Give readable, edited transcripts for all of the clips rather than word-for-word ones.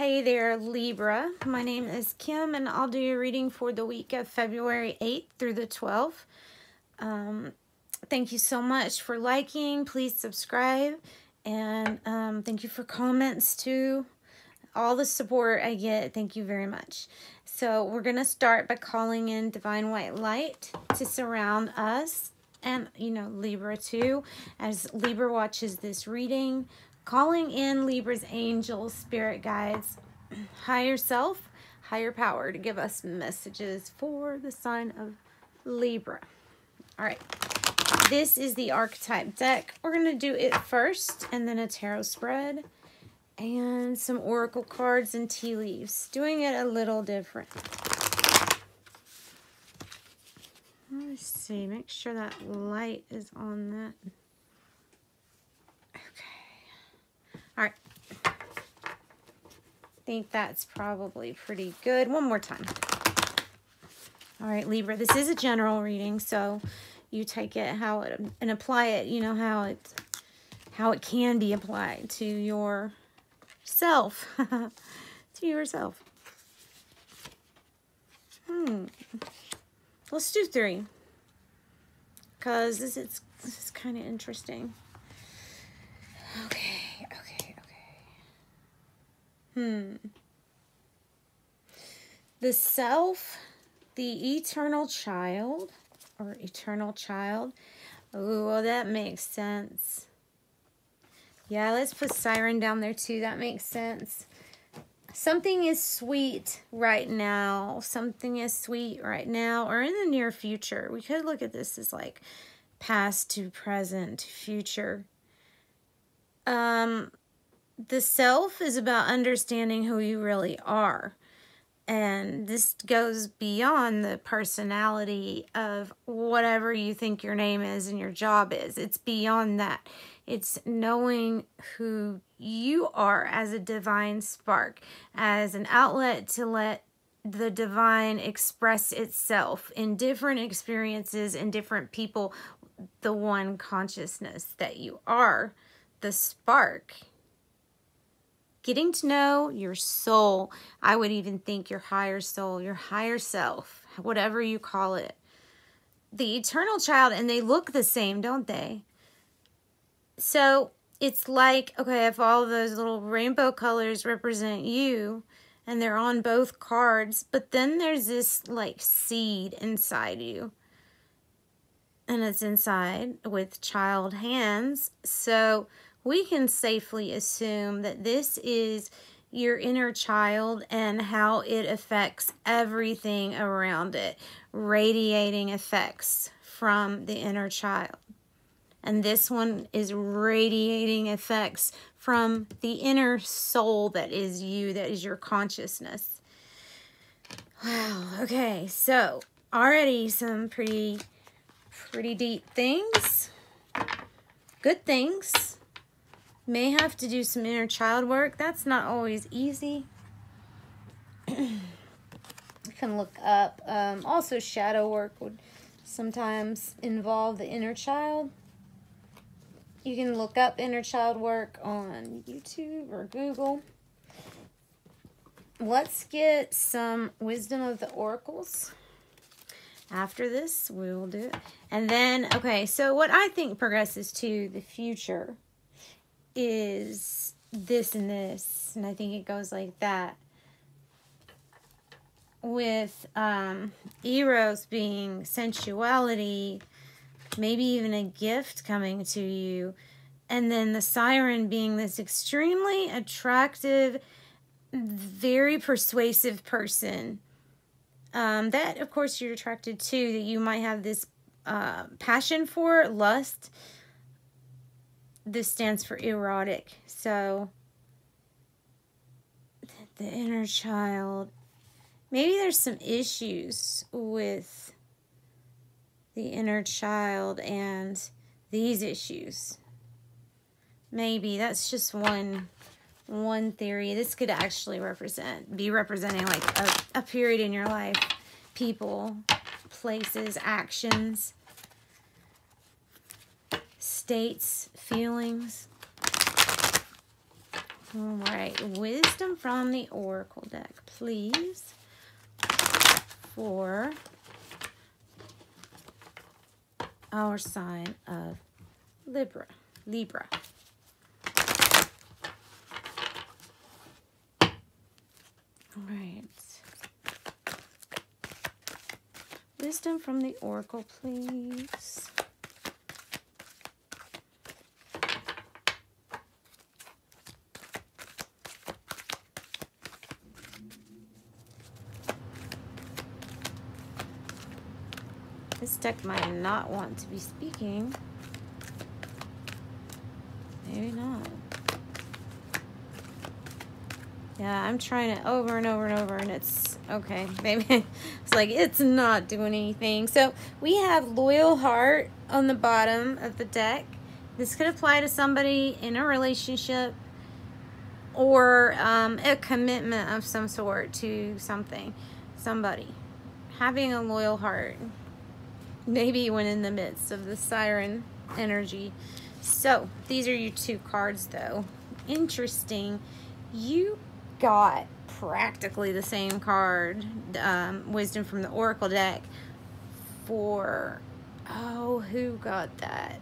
Hey there, Libra. My name is Kim, and I'll do your reading for the week of February 8th through the 12th. Thank you so much for liking. Please subscribe, and thank you for comments too. All the support I get, thank you very much. So we're going to start by calling in divine white light to surround us, and you know, Libra too, as Libra watches this reading. Calling in Libra's angels, spirit guides, higher self, higher power to give us messages for the sign of Libra. All right, this is the archetype deck. We're going to do it first and then a tarot spread and some oracle cards and tea leaves. Doing it a little different. Let's see, make sure that light is on that. All right, I think that's probably pretty good. One more time. All right, Libra, this is a general reading, so you take it how it and apply it, you know, how it can be applied to yourself. To yourself. Let's do three, because this is kind of interesting. Okay. The self, the eternal child. Oh, well, that makes sense. Yeah, let's put siren down there too. That makes sense. Something is sweet right now. Something is sweet right now or in the near future. We could look at this as like past to present to future. The self is about understanding who you really are. And this goes beyond the personality of whatever you think your name is and your job is. It's beyond that. It's knowing who you are as a divine spark, as an outlet to let the divine express itself in different experiences and different people, the one consciousness that you are, the spark. Getting to know your soul. I would even think your higher soul, your higher self, whatever you call it. The eternal child, and they look the same, don't they? So it's like, okay, if all those little rainbow colors represent you, and they're on both cards, but then there's this like seed inside you. And it's inside with child hands. So we can safely assume that this is your inner child and how it affects everything around it, radiating effects from the inner child. And this one is radiating effects from the inner soul that is you, that is your consciousness. Wow, okay, so already some pretty deep things, good things. May have to do some inner child work. That's not always easy. You can look up. Also, shadow work would sometimes involve the inner child. You can look up inner child work on YouTube or Google. Let's get some wisdom of the oracles. After this, we will do it. And then, okay, so what I think progresses to the future is this and this, and I think it goes like that with Eros being sensuality, maybe even a gift coming to you, and then the siren being this extremely attractive, very persuasive person that of course you're attracted to, that you might have this passion for, lust. This stands for erotic. So the inner child, maybe there's some issues with the inner child and these issues. Maybe that's just one theory. This could actually be representing like a period in your life, people, places, actions, states, feelings. All right, wisdom from the Oracle deck, please, for our sign of Libra. All right. Wisdom from the Oracle, please. This deck might not want to be speaking. Maybe not. Yeah, I'm trying it over and over and over, and it's okay. Maybe it's like it's not doing anything. So we have Loyal Heart on the bottom of the deck. This could apply to somebody in a relationship or a commitment of some sort to something, somebody. Having a loyal heart. Maybe when in the midst of the siren energy. So these are your two cards, though. Interesting. You got practically the same card, wisdom from the Oracle deck, for, oh, who got that?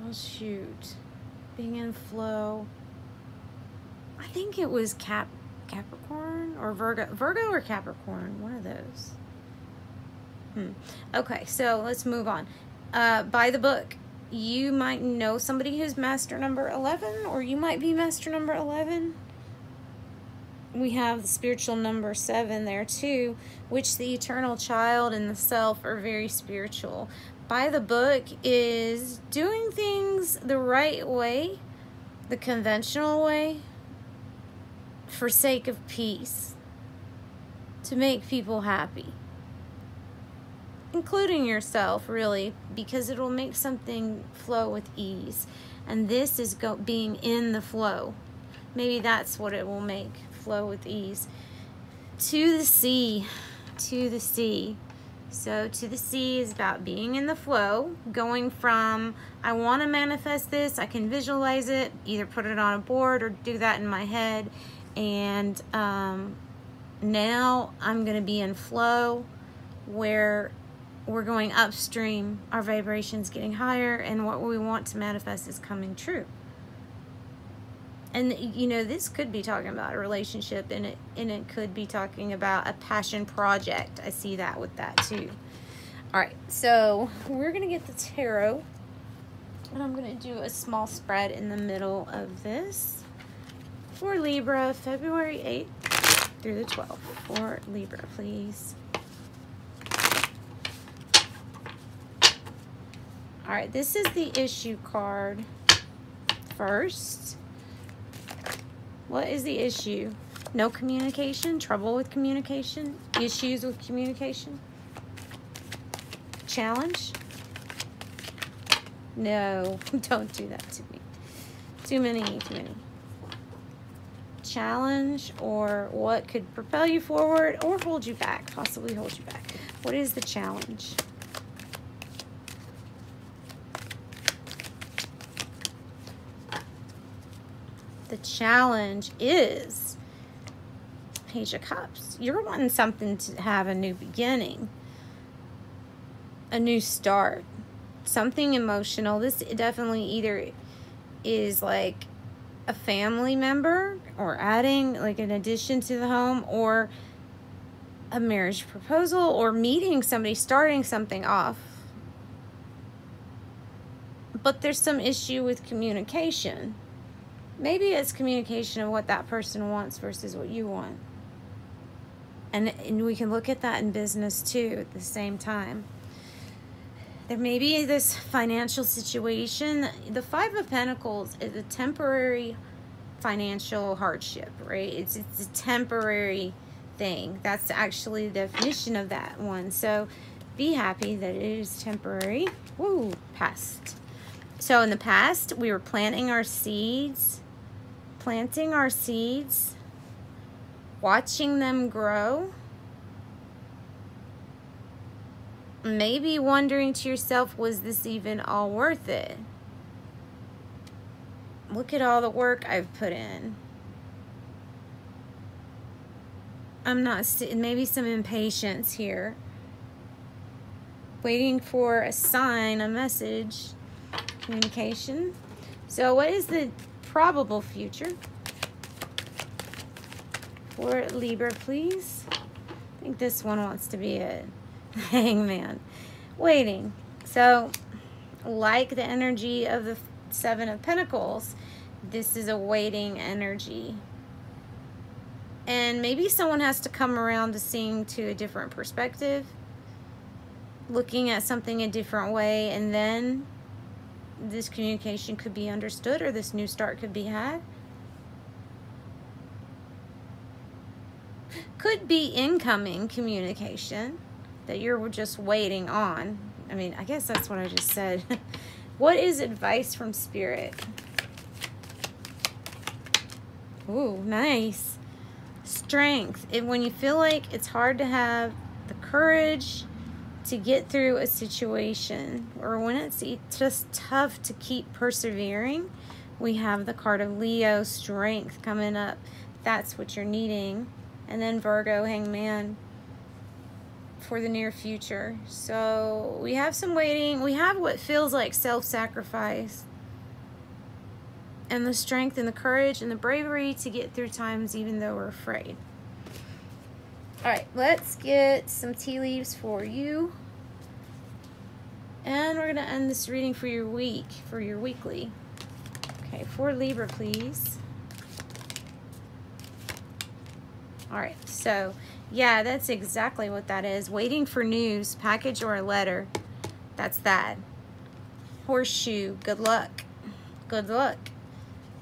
Well, shoot. Being in flow. I think it was Capricorn or Virgo. Virgo or Capricorn, one of those. Okay, so let's move on. By the book, you might know somebody who's master number 11, or you might be master number 11. We have the spiritual number 7 there too, which the eternal child and the self are very spiritual. By the book is doing things the right way, the conventional way, for sake of peace, to make people happy. Including yourself, really, because it'll make something flow with ease. And this is being in the flow. Maybe that's what it will make, flow with ease. To the sea, to the sea. So to the sea is about being in the flow, going from I want to manifest this, I can visualize it, either put it on a board or do that in my head, and now I'm going to be in flow where we're going upstream, our vibration's getting higher, and what we want to manifest is coming true. And, you know, this could be talking about a relationship, and it could be talking about a passion project. I see that with that, too. All right, so we're going to get the tarot, and I'm going to do a small spread in the middle of this for Libra, February 8th through the 12th. For Libra, please. All right, this is the issue card first. What is the issue? No communication, trouble with communication, issues with communication, challenge? No, don't do that to me. Too many. Challenge, or what could propel you forward or hold you back, possibly hold you back. What is the challenge? The challenge is Page of Cups. You're wanting something to have a new beginning, a new start, something emotional. This definitely either is like a family member or adding like an addition to the home, or a marriage proposal, or meeting somebody, starting something off. But there's some issue with communication. Maybe it's communication of what that person wants versus what you want. And we can look at that in business too at the same time. There may be this financial situation. The Five of Pentacles is a temporary financial hardship, right? It's a temporary thing. That's actually the definition of that one. So be happy that it is temporary. Woo, past. So in the past, we were planting our seeds, watching them grow. Maybe wondering to yourself, was this even all worth it? Look at all the work I've put in. I'm not, maybe some impatience here. Waiting for a sign, a message, communication. So what is the probable future for Libra, please? I think this one wants to be it. Hangman. Waiting. So like the energy of the Seven of Pentacles, this is a waiting energy. And maybe someone has to come around to seeing to a different perspective, looking at something a different way, and then this communication could be understood or this new start could be had. Could be incoming communication that you're just waiting on. I mean, I guess that's what I just said. What is advice from Spirit? Ooh, nice. Strength. And when you feel like it's hard to have the courage to get through a situation, or when it's just tough to keep persevering, we have the card of Leo, strength, coming up. That's what you're needing. And then Virgo, Hangman, for the near future. So we have some waiting. We have what feels like self-sacrifice and the strength and the courage and the bravery to get through times even though we're afraid. All right, let's get some tea leaves for you, and we're gonna end this reading for your week, for your weekly. Okay, for Libra, please. All right, so yeah, that's exactly what that is. Waiting for news, package, or a letter. That's that. Horseshoe, good luck. Good luck.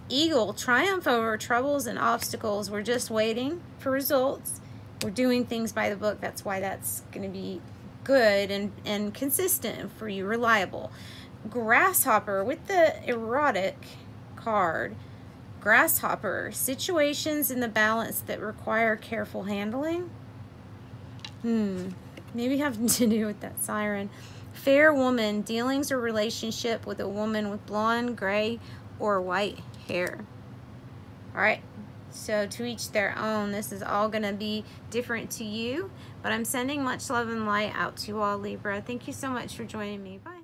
Eagle, triumph over troubles and obstacles. We're just waiting for results. We're doing things by the book. That's why that's going to be good and consistent for you, reliable. Grasshopper, with the erotic card. Grasshopper, situations in the balance that require careful handling. Maybe having to do with that siren. Fair woman, dealings or relationship with a woman with blonde, gray, or white hair. All right, so to each their own. This is all gonna be different to you, but I'm sending much love and light out to you all, Libra. Thank you so much for joining me. Bye.